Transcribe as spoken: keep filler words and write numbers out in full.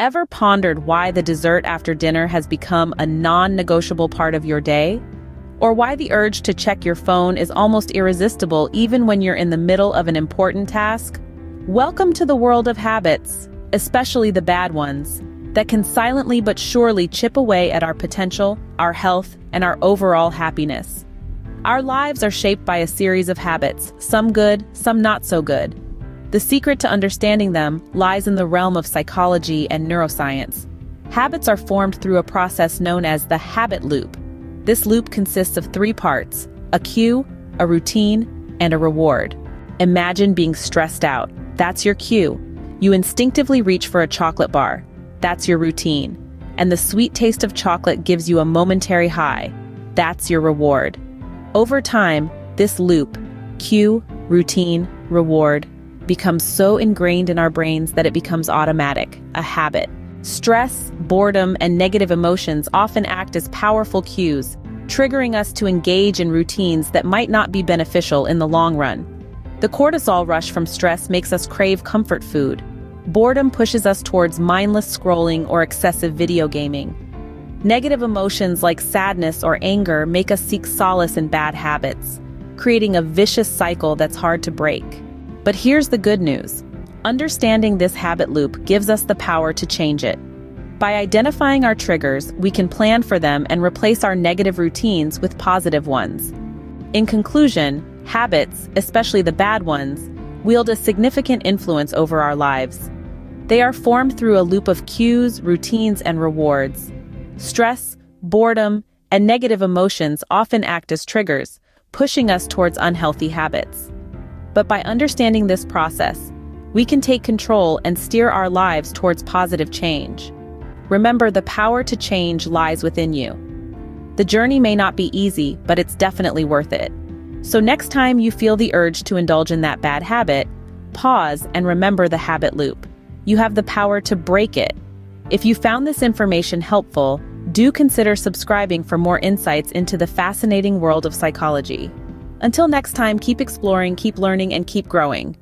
ever pondered why the dessert after dinner has become a non-negotiable part of your day? Or why the urge to check your phone is almost irresistible even when you're in the middle of an important task? Welcome to the world of habits, especially the bad ones, that can silently but surely chip away at our potential, our health, and our overall happiness. Our lives are shaped by a series of habits, some good, some not so good. The secret to understanding them lies in the realm of psychology and neuroscience. Habits are formed through a process known as the habit loop. This loop consists of three parts: a cue, a routine, and a reward. Imagine being stressed out. That's your cue. You instinctively reach for a chocolate bar. That's your routine. And the sweet taste of chocolate gives you a momentary high. That's your reward. Over time, this loop, cue, routine, reward, becomes so ingrained in our brains that it becomes automatic, a habit. Stress, boredom, and negative emotions often act as powerful cues, triggering us to engage in routines that might not be beneficial in the long run. The cortisol rush from stress makes us crave comfort food. Boredom pushes us towards mindless scrolling or excessive video gaming. Negative emotions like sadness or anger make us seek solace in bad habits, creating a vicious cycle that's hard to break. But here's the good news. Understanding this habit loop gives us the power to change it. By identifying our triggers, we can plan for them and replace our negative routines with positive ones. In conclusion, habits, especially the bad ones, wield a significant influence over our lives. They are formed through a loop of cues, routines, and rewards. Stress, boredom, and negative emotions often act as triggers, pushing us towards unhealthy habits. But by understanding this process, we can take control and steer our lives towards positive change. Remember, the power to change lies within you. The journey may not be easy, but it's definitely worth it. So next time you feel the urge to indulge in that bad habit, pause and remember the habit loop. You have the power to break it. If you found this information helpful, do consider subscribing for more insights into the fascinating world of psychology. Until next time, keep exploring, keep learning, and keep growing.